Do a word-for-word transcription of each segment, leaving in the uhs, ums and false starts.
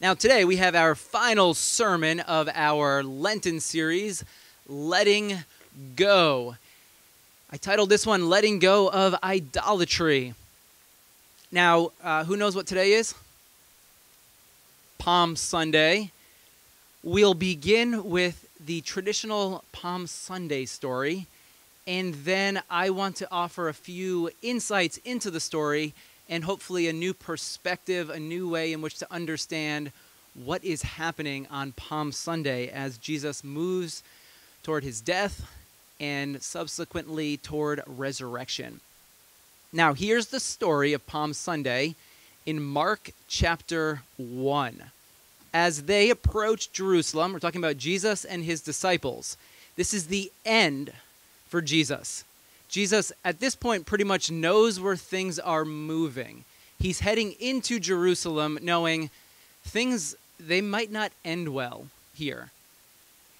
Now today we have our final sermon of our Lenten series, Letting Go. I titled this one, Letting Go of Idolatry. Now, uh, who knows what today is? Palm Sunday. We'll begin with the traditional Palm Sunday story, and then I want to offer a few insights into the story and hopefully a new perspective, a new way in which to understand what is happening on Palm Sunday as Jesus moves toward his death and subsequently toward resurrection. Now, here's the story of Palm Sunday in Mark chapter one. As they approach Jerusalem, we're talking about Jesus and his disciples. This is the end for Jesus. Jesus, at this point, pretty much knows where things are moving. He's heading into Jerusalem knowing things, they might not end well here.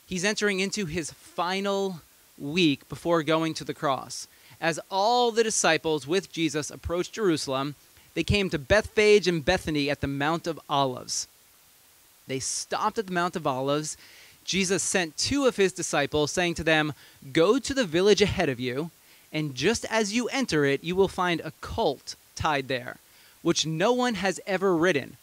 He's entering into his final week before going to the cross. As all the disciples with Jesus approached Jerusalem, they came to Bethphage and Bethany at the Mount of Olives. They stopped at the Mount of Olives. Jesus sent two of his disciples, saying to them, "Go to the village ahead of you, and just as you enter it, you will find a colt tied there, which no one has ever ridden.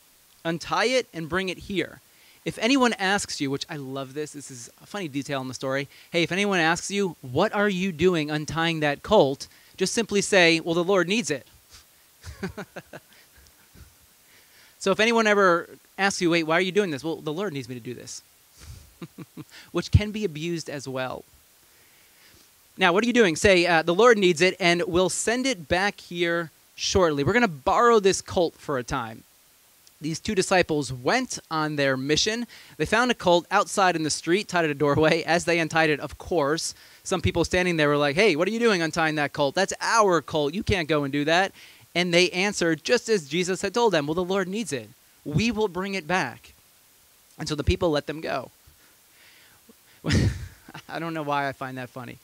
Untie it and bring it here. If anyone asks you," which I love this, this is a funny detail in the story, hey, if anyone asks you, "What are you doing untying that colt?" just simply say, "Well, the Lord needs it." So if anyone ever asks you, "Wait, why are you doing this?" "Well, the Lord needs me to do this," which can be abused as well. Now, what are you doing? Say, uh, "The Lord needs it, and we'll send it back here shortly. We're going to borrow this colt for a time." These two disciples went on their mission. They found a colt outside in the street, tied at a doorway. As they untied it, of course, some people standing there were like, "Hey, what are you doing untying that colt? That's our colt. You can't go and do that." And they answered just as Jesus had told them, "Well, the Lord needs it. We will bring it back." And so the people let them go. I don't know why I find that funny.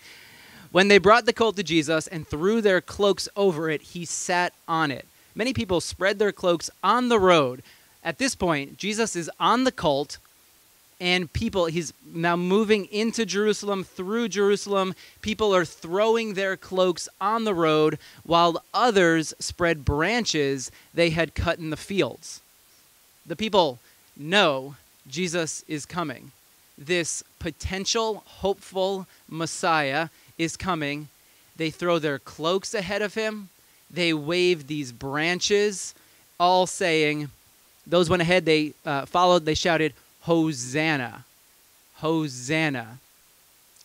When they brought the colt to Jesus and threw their cloaks over it, he sat on it. Many people spread their cloaks on the road. At this point, Jesus is on the colt, and people, he's now moving into Jerusalem, through Jerusalem. People are throwing their cloaks on the road, while others spread branches they had cut in the fields. The people know Jesus is coming. This potential, hopeful Messiah is coming. They throw their cloaks ahead of him. They wave these branches, all saying, those went ahead, they uh, followed, they shouted, "Hosanna, Hosanna,"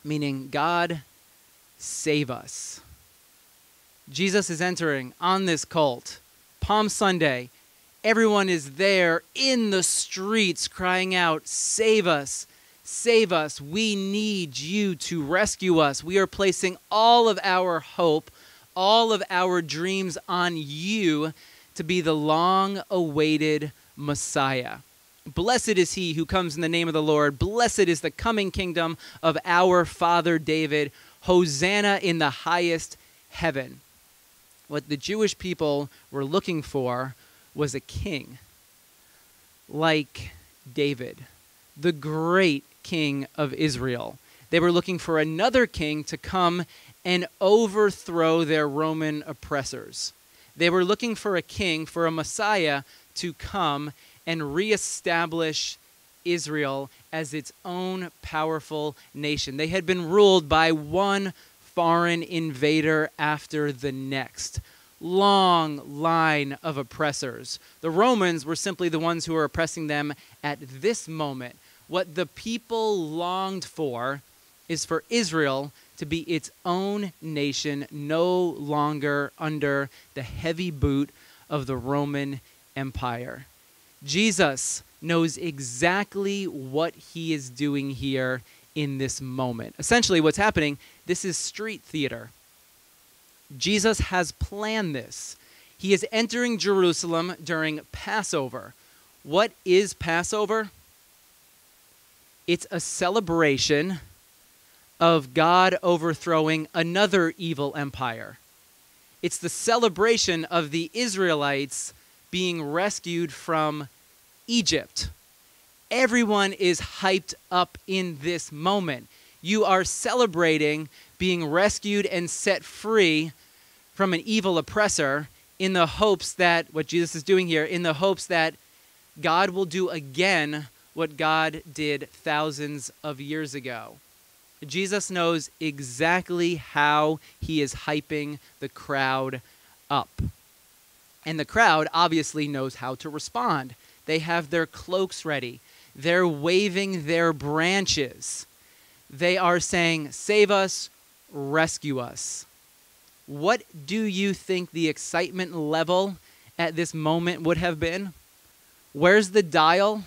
meaning, "God, save us." Jesus is entering on this colt. Palm Sunday, everyone is there in the streets crying out, "Save us. Save us. We need you to rescue us. We are placing all of our hope, all of our dreams on you to be the long-awaited Messiah. Blessed is he who comes in the name of the Lord. Blessed is the coming kingdom of our father David. Hosanna in the highest heaven." What the Jewish people were looking for was a king like David, the great king of Israel. They were looking for another king to come and overthrow their Roman oppressors. They were looking for a king, for a Messiah to come and reestablish Israel as its own powerful nation. They had been ruled by one foreign invader after the next. Long line of oppressors. The Romans were simply the ones who were oppressing them at this moment. What the people longed for is for Israel to be its own nation, no longer under the heavy boot of the Roman Empire. Jesus knows exactly what he is doing here in this moment. Essentially, what's happening, this is street theater. Jesus has planned this. He is entering Jerusalem during Passover. What is Passover? It's a celebration of God overthrowing another evil empire. It's the celebration of the Israelites being rescued from Egypt, Everyone is hyped up in this moment. You are celebrating being rescued and set free from an evil oppressor in the hopes that, what Jesus is doing here, in the hopes that God will do again what God did thousands of years ago. Jesus knows exactly how he is hyping the crowd up. And the crowd obviously knows how to respond. They have their cloaks ready. They're waving their branches. They are saying, save us, rescue us. What do you think the excitement level at this moment would have been? Where's the dial?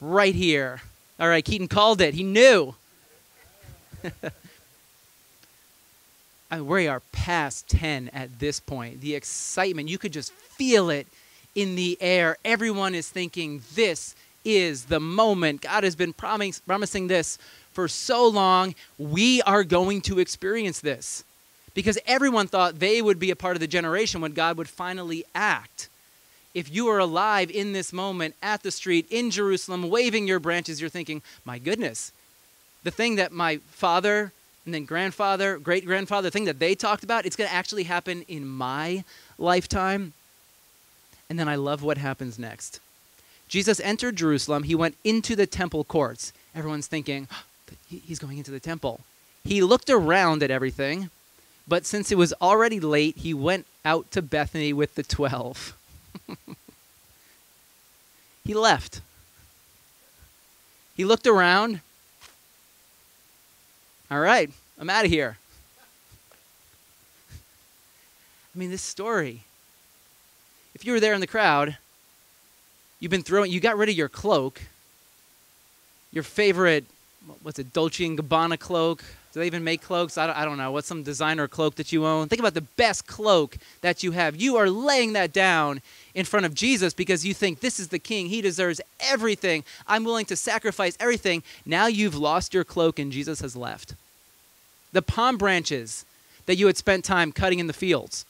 Right here. All right, Keaton called it. He knew. We are past ten at this point. The excitement, you could just feel it in the air. Everyone is thinking, this is the moment. God has been promis- promising this for so long. We are going to experience this. Because everyone thought they would be a part of the generation when God would finally act. If you are alive in this moment at the street in Jerusalem, waving your branches, you're thinking, my goodness, the thing that my father and then grandfather, great-grandfather, the thing that they talked about, it's going to actually happen in my lifetime. And then I love what happens next. Jesus entered Jerusalem. He went into the temple courts. Everyone's thinking, oh, he's going into the temple. He looked around at everything, but since it was already late, he went out to Bethany with the twelve. He left. He looked around. All right, I'm out of here. I mean, this story. If you were there in the crowd, you've been throwing, you got rid of your cloak, your favorite, what's it, Dolce and Gabbana cloak? Do they even make cloaks? I don't, I don't know. What's some designer cloak that you own? Think about the best cloak that you have. You are laying that down in front of Jesus because you think this is the king. He deserves everything. I'm willing to sacrifice everything. Now you've lost your cloak and Jesus has left. The palm branches that you had spent time cutting in the fields.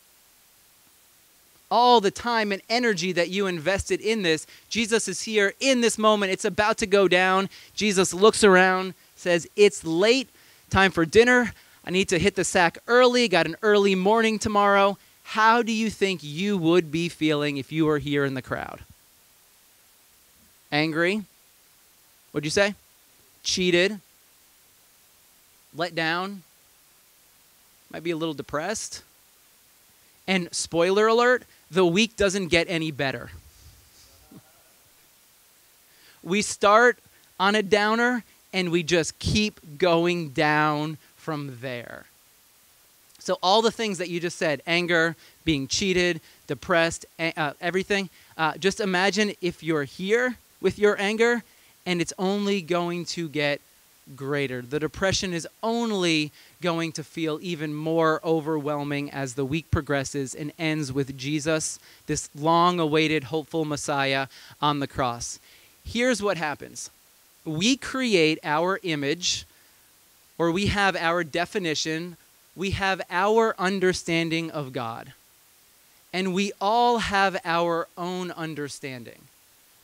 All the time and energy that you invested in this, Jesus is here in this moment. It's about to go down. Jesus looks around, says, it's late. Time for dinner. I need to hit the sack early. Got an early morning tomorrow. How do you think you would be feeling if you were here in the crowd? Angry? What'd you say? Cheated? Let down? Might be a little depressed? And spoiler alert, the week doesn't get any better. We start on a downer, and we just keep going down from there. So all the things that you just said, anger, being cheated, depressed, uh, everything, uh, just imagine if you're here with your anger and it's only going to get greater. The depression is only going to feel even more overwhelming as the week progresses and ends with Jesus, this long-awaited, hopeful Messiah on the cross. Here's what happens. We create our image, or we have our definition, we have our understanding of God. And we all have our own understanding.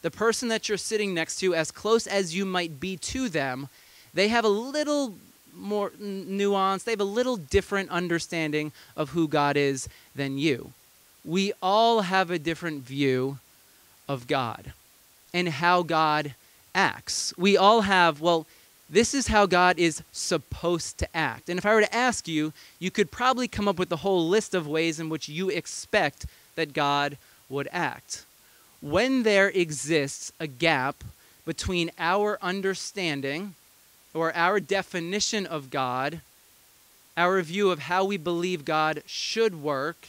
The person that you're sitting next to, as close as you might be to them, they have a little more nuance, they have a little different understanding of who God is than you. We all have a different view of God and how God acts. We all have, well, this is how God is supposed to act. And if I were to ask you, you could probably come up with a whole list of ways in which you expect that God would act. When there exists a gap between our understanding or our definition of God, our view of how we believe God should work,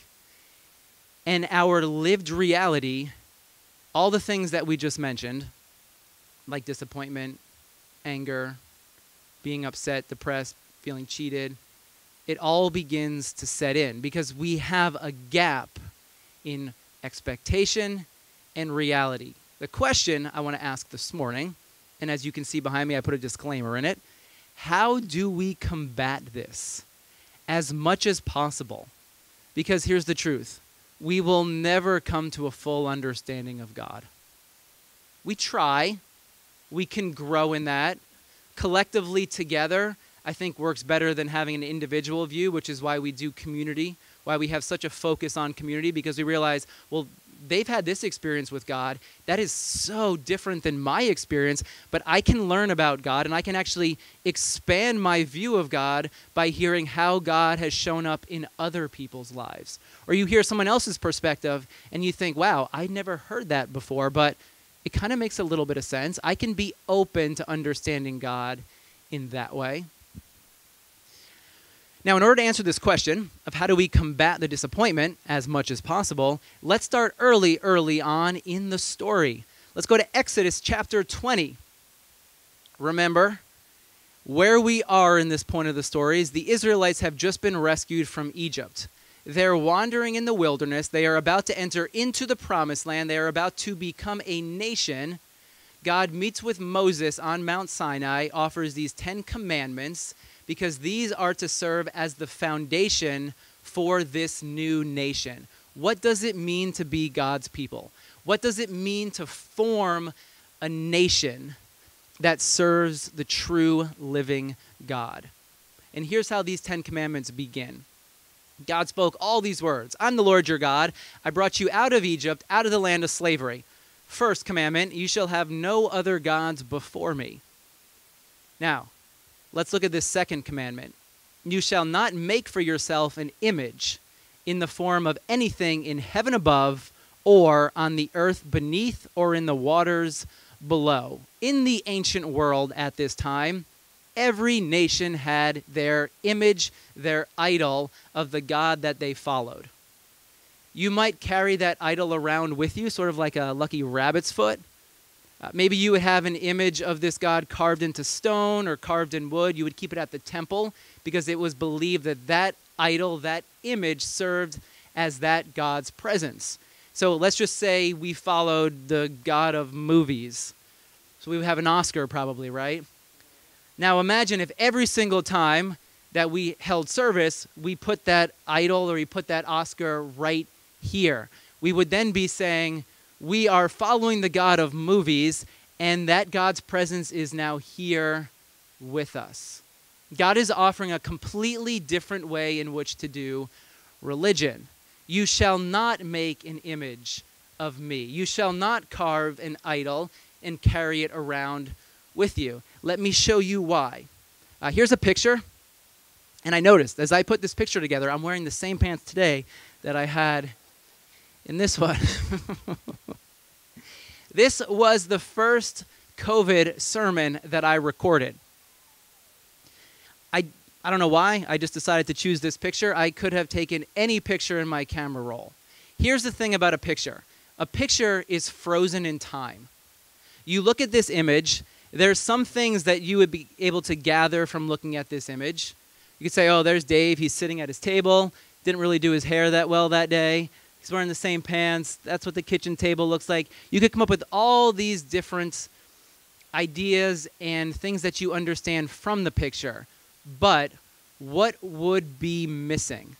and our lived reality, all the things that we just mentioned, like disappointment, anger, being upset, depressed, feeling cheated, it all begins to set in because we have a gap in expectation and reality. The question I want to ask this morning, and as you can see behind me, I put a disclaimer in it, how do we combat this as much as possible? Because here's the truth. We will never come to a full understanding of God. we try. We can grow in that. Collectively together, I think works better than having an individual view, which is why we do community, why we have such a focus on community, because we realize, well, they've had this experience with God. That is so different than my experience, but I can learn about God, and I can actually expand my view of God by hearing how God has shown up in other people's lives. Or you hear someone else's perspective, and you think, wow, I never heard that before, but it kind of makes a little bit of sense. I can be open to understanding God in that way. Now, in order to answer this question of how do we combat the disappointment as much as possible, let's start early, early on in the story. Let's go to Exodus chapter twenty. Remember, where we are in this point of the story is the Israelites have just been rescued from Egypt. They're wandering in the wilderness. They are about to enter into the promised land. They are about to become a nation. God meets with Moses on Mount Sinai, offers these Ten Commandments, because these are to serve as the foundation for this new nation. What does it mean to be God's people? What does it mean to form a nation that serves the true living God? And here's how these Ten Commandments begin. God spoke all these words. I'm the Lord your God. I brought you out of Egypt, out of the land of slavery. First commandment, you shall have no other gods before me. Now, let's look at this second commandment. You shall not make for yourself an image in the form of anything in heaven above or on the earth beneath or in the waters below. In the ancient world at this time, every nation had their image, their idol of the god that they followed. You might carry that idol around with you, sort of like a lucky rabbit's foot. Uh, maybe you would have an image of this god carved into stone or carved in wood. You would keep it at the temple because it was believed that that idol, that image, served as that god's presence. So let's just say we followed the god of movies. So we would have an Oscar probably, right? Now imagine if every single time that we held service, we put that idol or we put that Oscar right here. We would then be saying, we are following the god of movies, and that God's presence is now here with us. God is offering a completely different way in which to do religion. You shall not make an image of me. You shall not carve an idol and carry it around with you. Let me show you why. Uh, here's a picture. And I noticed, as I put this picture together, I'm wearing the same pants today that I had in this one. This was the first COVID sermon that I recorded. I, I don't know why. I just decided to choose this picture. I could have taken any picture in my camera roll. Here's the thing about a picture. A picture is frozen in time. You look at this image. There's some things that you would be able to gather from looking at this image. You could say, oh, there's Dave. He's sitting at his table. Didn't really do his hair that well that day. He's wearing the same pants. That's what the kitchen table looks like. You could come up with all these different ideas and things that you understand from the picture. But what would be missing?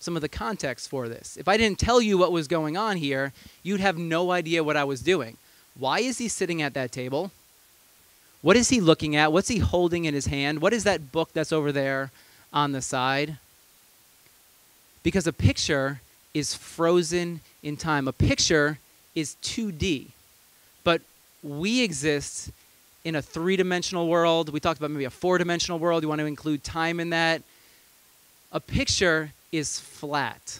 Some of the context for this. If I didn't tell you what was going on here, you'd have no idea what I was doing. Why is he sitting at that table? What is he looking at? What's he holding in his hand? What is that book that's over there on the side? Because a picture is frozen in time. A picture is two D, but we exist in a three-dimensional world. We talked about maybe a four-dimensional world. You want to include time in that. A picture is flat.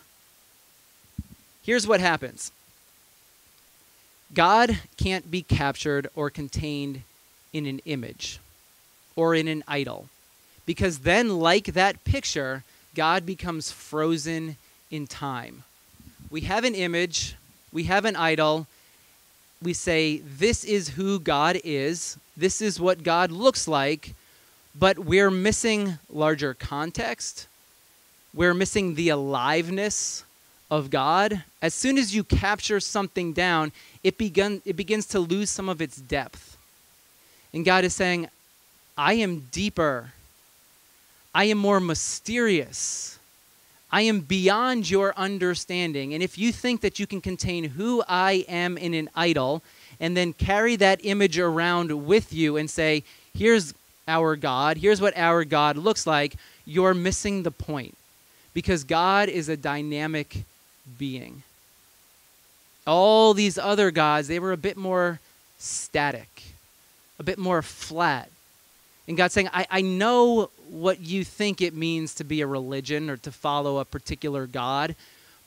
Here's what happens. God can't be captured or contained in an image or in an idol, because then, like that picture, God becomes frozen in time. We have an image. We have an idol. We say, this is who God is. This is what God looks like. But we're missing larger context. We're missing the aliveness of God. As soon as you capture something down, it, begun, it begins to lose some of its depth. And God is saying, I am deeper. I am more mysterious. I am beyond your understanding. And if you think that you can contain who I am in an idol and then carry that image around with you and say, here's our God, here's what our God looks like, you're missing the point. Because God is a dynamic being. All these other gods, they were a bit more static, a bit more flat. And God's saying, I, I know what you think it means to be a religion or to follow a particular God,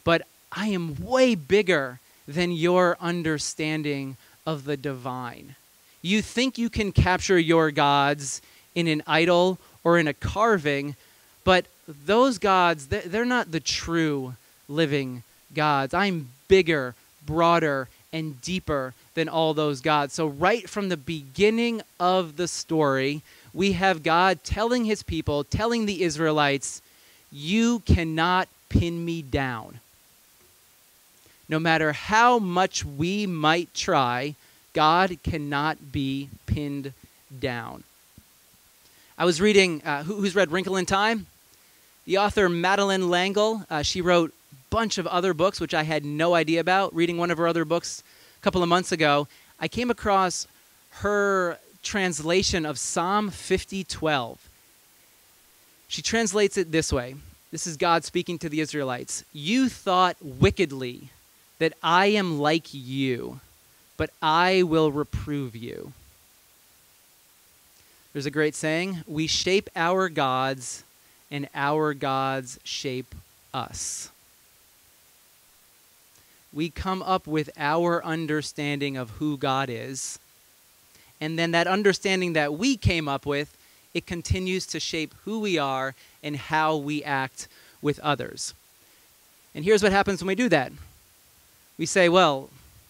but I am way bigger than your understanding of the divine. You think you can capture your gods in an idol or in a carving, but those gods, they're not the true living gods. I'm bigger, broader, and deeper than all those gods. So right from the beginning of the story, we have God telling his people, telling the Israelites, you cannot pin me down. No matter how much we might try, God cannot be pinned down. I was reading, uh, who, who's read Wrinkle in Time? The author Madeleine L'Engle, uh, she wrote a bunch of other books, which I had no idea about. Reading one of her other books a couple of months ago, I came across her translation of Psalm fifty twelve. She translates it this way. This is God speaking to the Israelites. You thought wickedly that I am like you, but I will reprove you. There's a great saying, we shape our gods and our gods shape us. We come up with our understanding of who God is, and then that understanding that we came up with, it continues to shape who we are and how we act with others. And here's what happens when we do that. We say, well,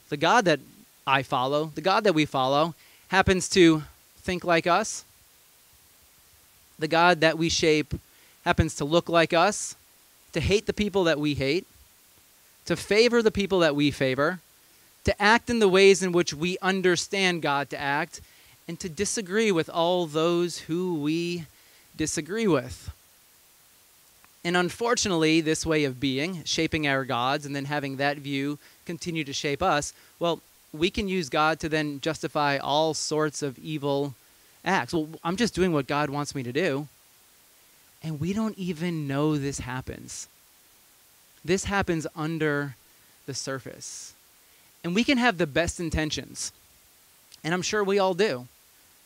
the God that I follow, the God that we follow, happens to think like us. The God that we shape happens to look like us, to hate the people that we hate, to favor the people that we favor, to act in the ways in which we understand God to act, and to disagree with all those who we disagree with. And unfortunately, this way of being, shaping our gods and then having that view continue to shape us, well, we can use God to then justify all sorts of evil acts. Well, I'm just doing what God wants me to do. And we don't even know this happens. This happens under the surface. And we can have the best intentions. And I'm sure we all do.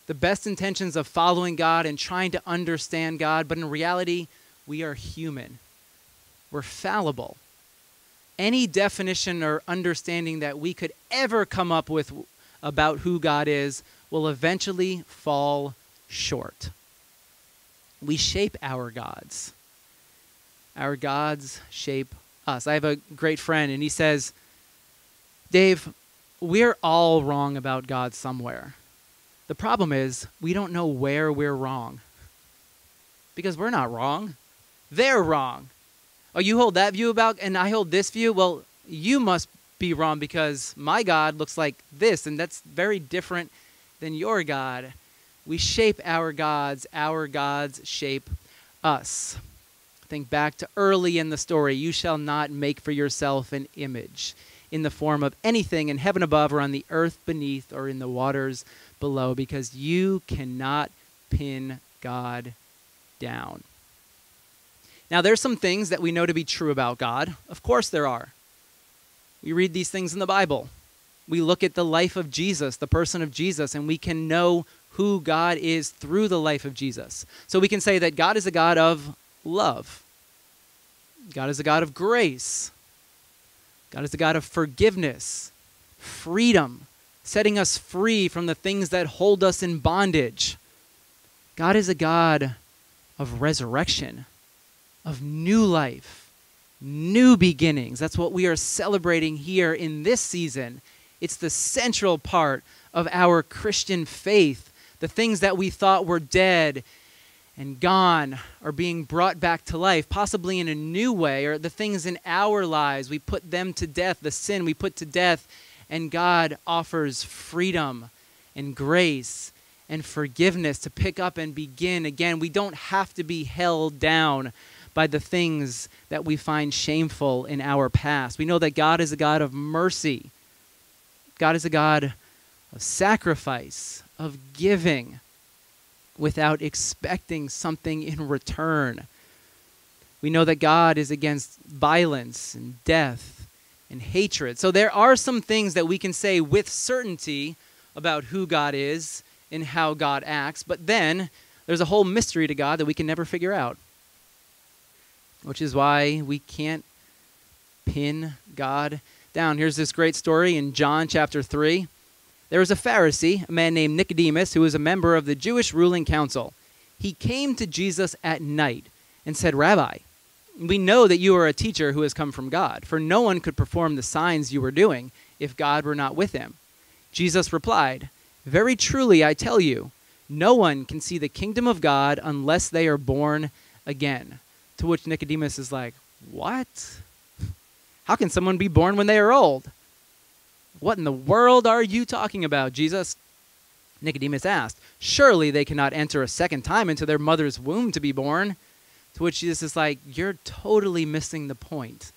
The best intentions of following God and trying to understand God. But in reality, we are human. We're fallible. Any definition or understanding that we could ever come up with about who God is will eventually fall short. We shape our gods. Our gods shape us. I have a great friend, and he says, Dave, we're all wrong about God somewhere. The problem is we don't know where we're wrong because we're not wrong. They're wrong. Oh, you hold that view about, and I hold this view? Well, you must be wrong because my God looks like this, and that's very different than your God. We shape our gods. Our gods shape us. Think back to early in the story. You shall not make for yourself an image in the form of anything in heaven above or on the earth beneath or in the waters below, because you cannot pin God down. Now, there's some things that we know to be true about God. Of course there are. We read these things in the Bible. We look at the life of Jesus, the person of Jesus, and we can know who God is through the life of Jesus. So we can say that God is a God of love. God is a God of grace. God is a God of forgiveness, freedom, setting us free from the things that hold us in bondage. God is a God of resurrection, of new life, new beginnings. That's what we are celebrating here in this season. It's the central part of our Christian faith. The things that we thought were dead and gone are being brought back to life, possibly in a new way, or the things in our lives, we put them to death, the sin we put to death, and God offers freedom and grace and forgiveness to pick up and begin again. We don't have to be held down by the things that we find shameful in our past. We know that God is a God of mercy. God is a God of sacrifice, of giving, without expecting something in return. We know that God is against violence and death and hatred. So there are some things that we can say with certainty about who God is and how God acts, but then there's a whole mystery to God that we can never figure out, which is why we can't pin God down. Here's this great story in John chapter three. There was a Pharisee, a man named Nicodemus, who was a member of the Jewish ruling council. He came to Jesus at night and said, "Rabbi, we know that you are a teacher who has come from God, for no one could perform the signs you were doing if God were not with him." Jesus replied, "Very truly I tell you, no one can see the kingdom of God unless they are born again." To which Nicodemus is like, "What? How can someone be born when they are old?" "What in the world are you talking about, Jesus?" Nicodemus asked. "Surely they cannot enter a second time into their mother's womb to be born." To which Jesus is like, "You're totally missing the point."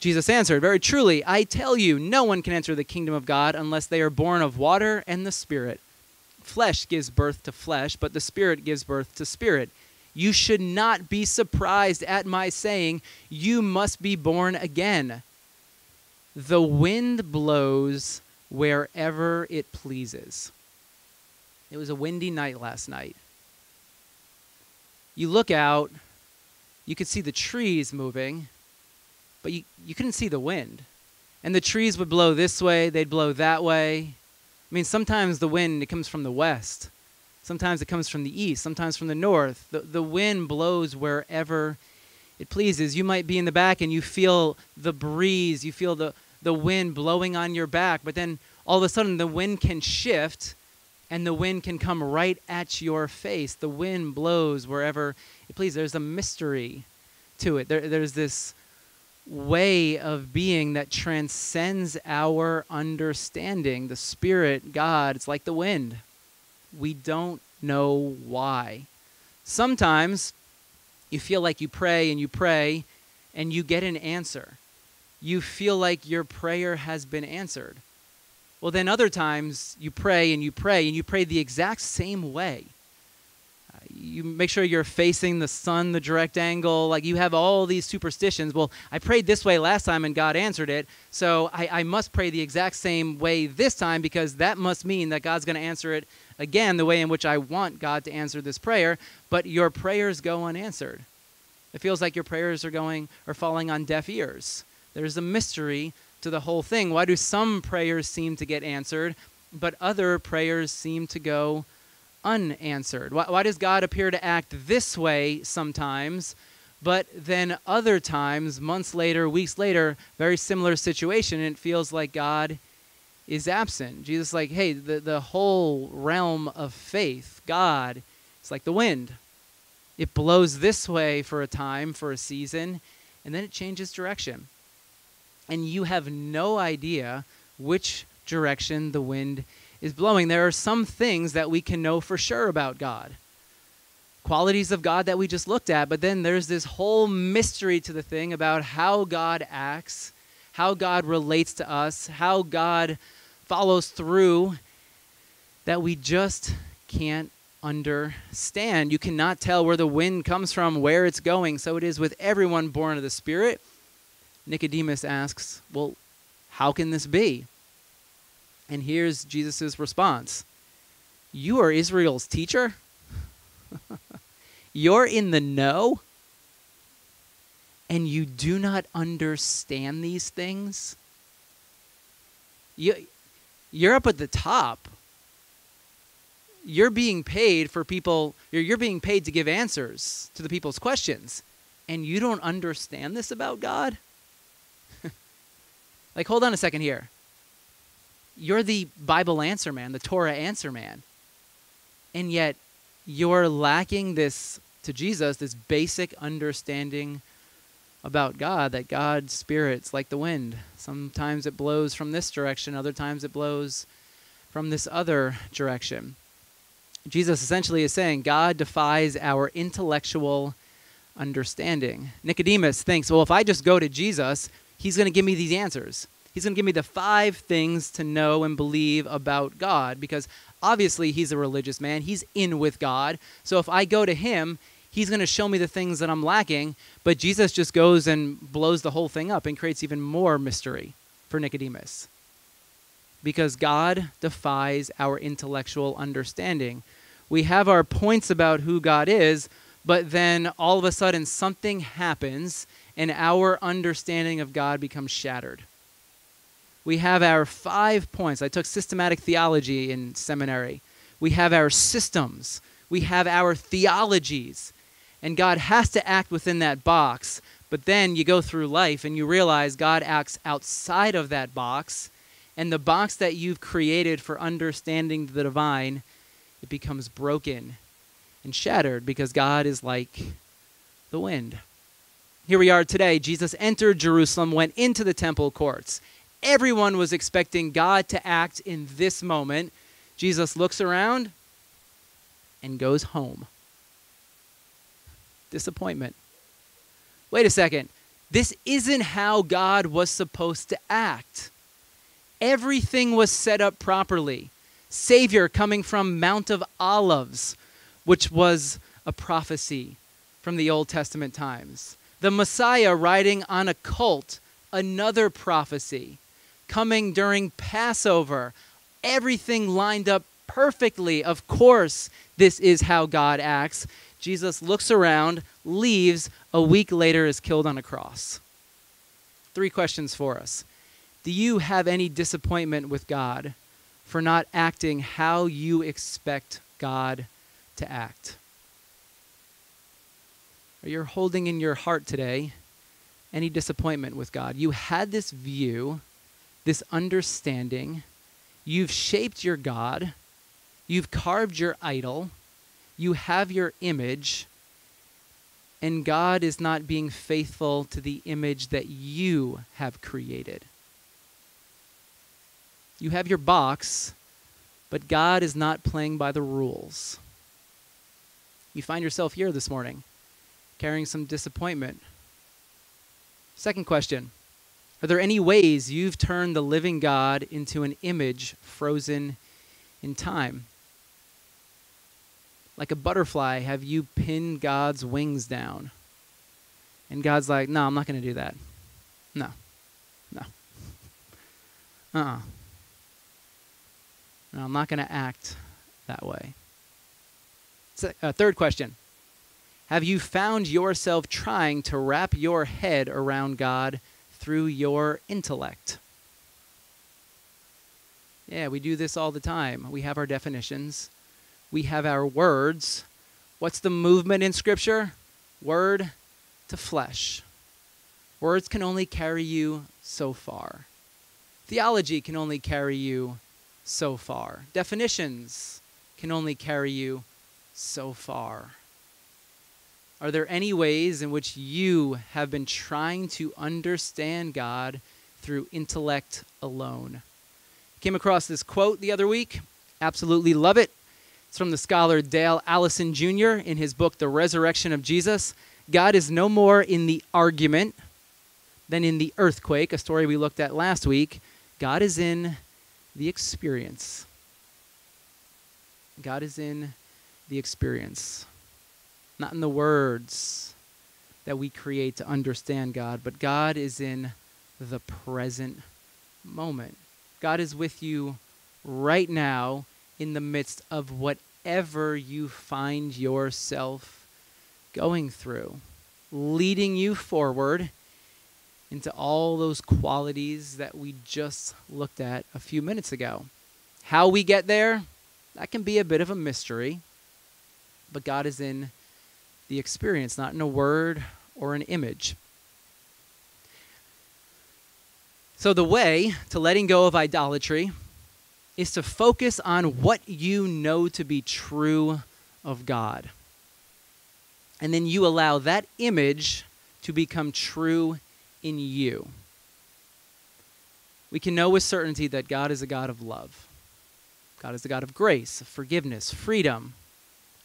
Jesus answered, "Very truly, I tell you, no one can enter the kingdom of God unless they are born of water and the Spirit. Flesh gives birth to flesh, but the Spirit gives birth to spirit. You should not be surprised at my saying, you must be born again. The wind blows wherever it pleases." It was a windy night last night. You look out, you could see the trees moving, but you, you couldn't see the wind. And the trees would blow this way, they'd blow that way. I mean, sometimes the wind, it comes from the west. Sometimes it comes from the east, sometimes from the north. The, the wind blows wherever it pleases. You might be in the back and you feel the breeze, you feel the, the wind blowing on your back, but then all of a sudden the wind can shift and the wind can come right at your face. The wind blows wherever it pleases. There's a mystery to it. There, there's this way of being that transcends our understanding. The Spirit, God, it's like the wind. We don't know why. Sometimes you feel like you pray and you pray and you get an answer. You feel like your prayer has been answered. Well, then other times you pray and you pray and you pray the exact same way. Uh, you make sure you're facing the sun, the direct angle, like you have all these superstitions. Well, I prayed this way last time and God answered it, so I, I must pray the exact same way this time because that must mean that God's going to answer it again, the way in which I want God to answer this prayer, but your prayers go unanswered. It feels like your prayers are going or falling on deaf ears. There's a mystery to the whole thing. Why do some prayers seem to get answered, but other prayers seem to go unanswered? Why, why does God appear to act this way sometimes, but then other times, months later, weeks later, very similar situation, and it feels like God is absent? Jesus is like, hey, the, the whole realm of faith, God, it's like the wind. It blows this way for a time, for a season, and then it changes direction. And you have no idea which direction the wind is blowing. There are some things that we can know for sure about God, qualities of God that we just looked at, but then there's this whole mystery to the thing about how God acts, how God relates to us, how God follows through, that we just can't understand. You cannot tell where the wind comes from, where it's going. So it is with everyone born of the Spirit. Nicodemus asks, well, how can this be? And here's Jesus' response. You are Israel's teacher? You're in the know? And you do not understand these things? You, you're up at the top. You're being paid for people, you're, you're being paid to give answers to the people's questions, and you don't understand this about God? Like, hold on a second here. You're the Bible answer man, the Torah answer man, and yet you're lacking this, to Jesus, this basic understanding about God, that God's Spirit's like the wind. Sometimes it blows from this direction, other times it blows from this other direction. Jesus essentially is saying God defies our intellectual understanding. Nicodemus thinks, well, if I just go to Jesus, he's going to give me these answers. He's going to give me the five things to know and believe about God, because obviously he's a religious man. He's in with God. So if I go to him, he's going to show me the things that I'm lacking. But Jesus just goes and blows the whole thing up and creates even more mystery for Nicodemus, because God defies our intellectual understanding. We have our points about who God is, but then all of a sudden something happens and our understanding of God becomes shattered. We have our five points. I took systematic theology in seminary. We have our systems. We have our theologies. And God has to act within that box. But then you go through life and you realize God acts outside of that box. And the box that you've created for understanding the divine, it becomes broken and shattered, because God is like the wind. Here we are today. Jesus entered Jerusalem, went into the temple courts. Everyone was expecting God to act in this moment. Jesus looks around and goes home. Disappointment. Wait a second. This isn't how God was supposed to act. Everything was set up properly. Savior coming from Mount of Olives, which was a prophecy from the Old Testament times. The Messiah riding on a colt, another prophecy. Coming during Passover, everything lined up perfectly. Of course, this is how God acts. Jesus looks around, leaves, a week later is killed on a cross. Three questions for us. Do you have any disappointment with God for not acting how you expect God to act? Or you're holding in your heart today any disappointment with God. You had this view, this understanding. You've shaped your God. You've carved your idol. You have your image. And God is not being faithful to the image that you have created. You have your box, but God is not playing by the rules. You find yourself here this morning, carrying some disappointment. Second question, are there any ways you've turned the living God into an image frozen in time? Like a butterfly, have you pinned God's wings down? And God's like, no, I'm not going to do that. No, no, uh-uh. No, I'm not going to act that way. So, uh, third question. Have you found yourself trying to wrap your head around God through your intellect? Yeah, we do this all the time. We have our definitions. We have our words. What's the movement in Scripture? Word to flesh. Words can only carry you so far. Theology can only carry you so far. Definitions can only carry you so far. Are there any ways in which you have been trying to understand God through intellect alone? Came across this quote the other week. Absolutely love it. It's from the scholar Dale Allison Junior in his book, The Resurrection of Jesus. God is no more in the argument than in the earthquake, a story we looked at last week. God is in the experience. God is in the experience. Not in the words that we create to understand God, but God is in the present moment. God is with you right now in the midst of whatever you find yourself going through, leading you forward into all those qualities that we just looked at a few minutes ago. How we get there, that can be a bit of a mystery, but God is in the experience, not in a word or an image. So the way to letting go of idolatry is to focus on what you know to be true of God. And then you allow that image to become true in you. We can know with certainty that God is a God of love. God is a God of grace, of forgiveness, freedom,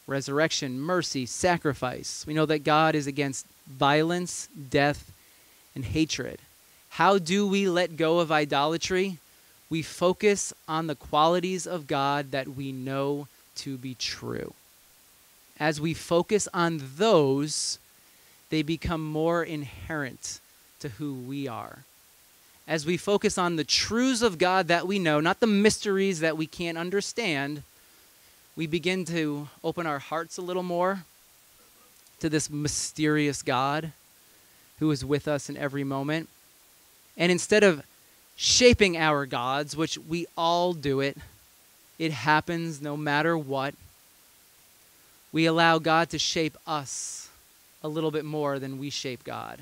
resurrection, mercy, sacrifice. We know that God is against violence, death, and hatred. How do we let go of idolatry? We focus on the qualities of God that we know to be true. As we focus on those, they become more inherent to who we are. As we focus on the truths of God that we know, not the mysteries that we can't understand, we begin to open our hearts a little more to this mysterious God who is with us in every moment. And instead of shaping our gods, which we all do it, it happens no matter what, we allow God to shape us a little bit more than we shape God,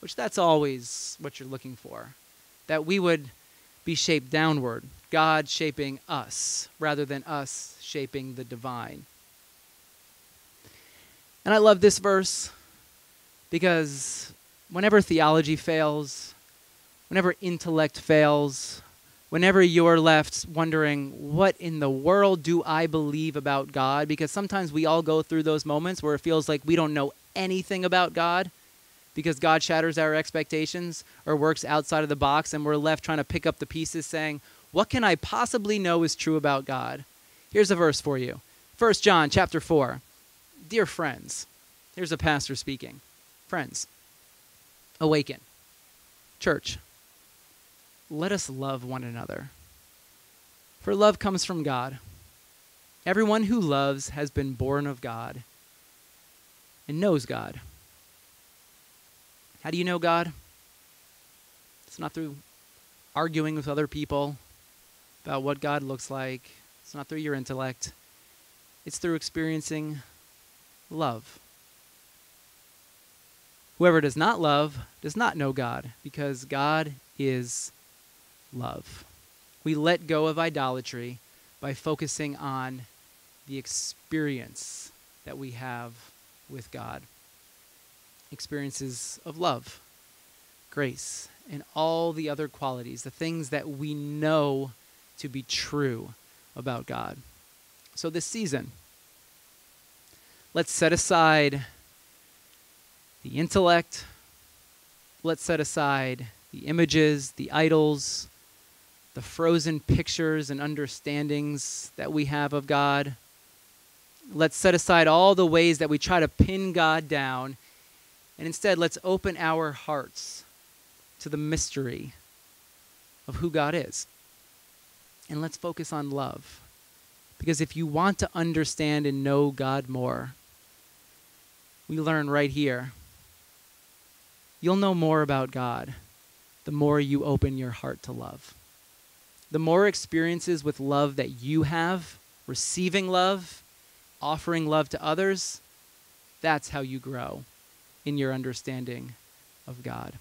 which that's always what you're looking for, that we would be shaped downward, God shaping us rather than us shaping the divine. And I love this verse because whenever theology fails, whenever intellect fails, whenever you're left wondering, what in the world do I believe about God? Because sometimes we all go through those moments where it feels like we don't know anything about God because God shatters our expectations or works outside of the box, and we're left trying to pick up the pieces saying, what can I possibly know is true about God? Here's a verse for you. First John chapter four. Dear friends, here's a pastor speaking. Friends, awaken. Church, let us love one another, for love comes from God. Everyone who loves has been born of God and knows God. How do you know God? It's not through arguing with other people about what God looks like. It's not through your intellect. It's through experiencing love. Whoever does not love does not know God, because God is love. We let go of idolatry by focusing on the experience that we have with God. Experiences of love, grace, and all the other qualities, the things that we know to be true about God. So this season, let's set aside the intellect. Let's set aside the images, the idols, the frozen pictures and understandings that we have of God. Let's set aside all the ways that we try to pin God down, and instead let's open our hearts to the mystery of who God is. And let's focus on love, because if you want to understand and know God more, we learn right here, you'll know more about God the more you open your heart to love. The more experiences with love that you have, receiving love, offering love to others, that's how you grow in your understanding of God.